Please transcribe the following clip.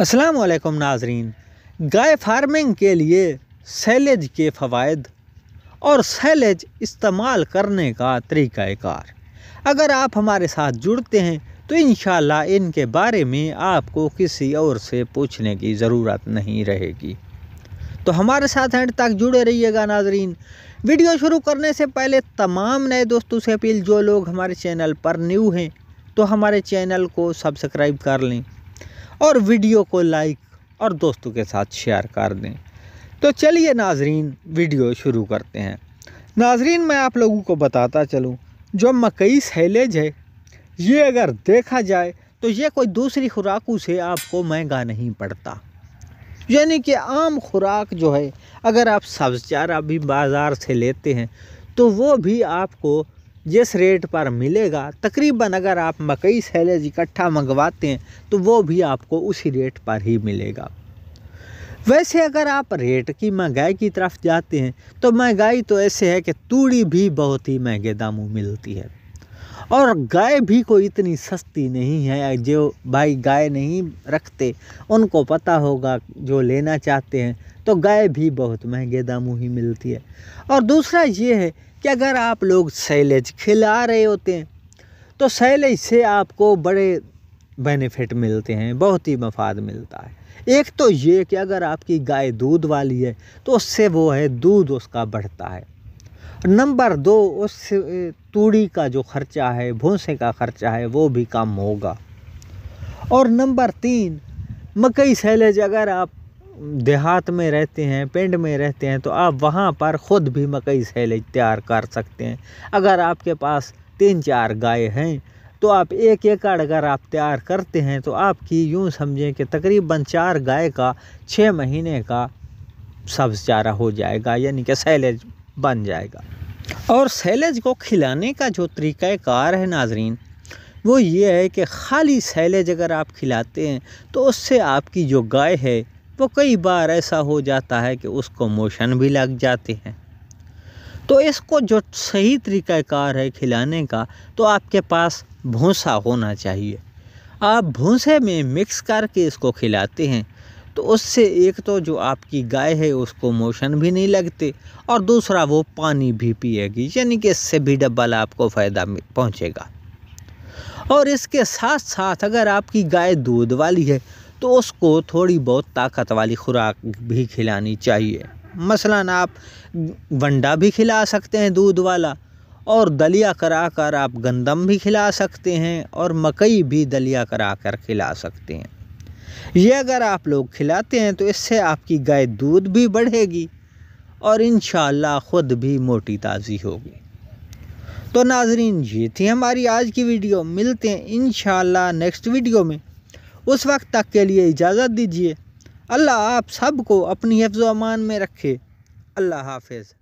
अस्सलामुअलैकुम नाजरीन, गाय फार्मिंग के लिए सैलेज के फ़वायद और सैलेज इस्तेमाल करने का तरीक़ाकार अगर आप हमारे साथ जुड़ते हैं तो इंशाल्लाह इनके बारे में आपको किसी और से पूछने की ज़रूरत नहीं रहेगी। तो हमारे साथ एंड तक जुड़े रहिएगा नाजरीन। वीडियो शुरू करने से पहले तमाम नए दोस्तों से अपील, जो लोग हमारे चैनल पर न्यू हैं तो हमारे चैनल को सब्सक्राइब कर लें और वीडियो को लाइक और दोस्तों के साथ शेयर कर दें। तो चलिए नाजरीन वीडियो शुरू करते हैं। नाजरीन मैं आप लोगों को बताता चलूँ, जो मकई सैलेज है ये अगर देखा जाए तो ये कोई दूसरी खुराकों से आपको महंगा नहीं पड़ता। यानी कि आम खुराक जो है, अगर आप सब्ज़ चारा भी बाज़ार से लेते हैं तो वो भी आपको जिस रेट पर मिलेगा तकरीबन, अगर आप मकई सैलेज इकट्ठा मंगवाते हैं तो वो भी आपको उसी रेट पर ही मिलेगा। वैसे अगर आप रेट की महंगाई की तरफ जाते हैं तो महंगाई तो ऐसे है कि तूड़ी भी बहुत ही महंगे दामों मिलती है और गाय भी कोई इतनी सस्ती नहीं है। जो भाई गाय नहीं रखते उनको पता होगा, जो लेना चाहते हैं तो गाय भी बहुत महंगे दामों ही मिलती है। और दूसरा ये है कि अगर आप लोग सैलेज खिला रहे होते हैं तो सैलेज से आपको बड़े बेनिफिट मिलते हैं, बहुत ही मफाद मिलता है। एक तो ये कि अगर आपकी गाय दूध वाली है तो उससे वो है दूध उसका बढ़ता है। नंबर दो, उस तूड़ी का जो ख़र्चा है, भूसे का ख़र्चा है, वो भी कम होगा। और नंबर तीन, मकई सैलेज अगर आप देहात में रहते हैं, पिंड में रहते हैं तो आप वहाँ पर ख़ुद भी मकई सैलेज तैयार कर सकते हैं। अगर आपके पास 3-4 गाय हैं तो आप 1 एकड़ अगर आप तैयार करते हैं तो आपकी यूँ समझें कि तकरीबन 4 गाय का 6 महीने का सब्ज़ चारा हो जाएगा, यानी कि सैलेज बन जाएगा। और सैलेज को खिलाने का जो तरीक़ाकार है नाजरीन वो ये है कि खाली सैलेज अगर आप खिलाते हैं तो उससे आपकी जो गाय है वो कई बार ऐसा हो जाता है कि उसको मोशन भी लग जाते हैं। तो इसको जो सही तरीक़ाकार है खिलाने का, तो आपके पास भूसा होना चाहिए। आप भूसे में मिक्स करके इसको खिलाते हैं तो उससे एक तो जो आपकी गाय है उसको मोशन भी नहीं लगते और दूसरा वो पानी भी पिएगी, यानी कि इससे भी डबल आपको फ़ायदा पहुँचेगा। और इसके साथ साथ अगर आपकी गाय दूध वाली है तो उसको थोड़ी बहुत ताकत वाली खुराक भी खिलानी चाहिए। मसलन आप वंडा भी खिला सकते हैं दूध वाला, और दलिया कराकर आप गंदम भी खिला सकते हैं और मकई भी दलिया कराकर खिला सकते हैं। ये अगर आप लोग खिलाते हैं तो इससे आपकी गाय दूध भी बढ़ेगी और इंशाल्लाह ख़ुद भी मोटी ताज़ी होगी। तो नाजरीन ये थी हमारी आज की वीडियो। मिलते हैं इंशाल्लाह नेक्स्ट वीडियो में। उस वक्त तक के लिए इजाज़त दीजिए। अल्लाह आप सबको अपनी हिफ़्ज़-ओ-अमान में रखे। अल्लाह हाफ़िज़।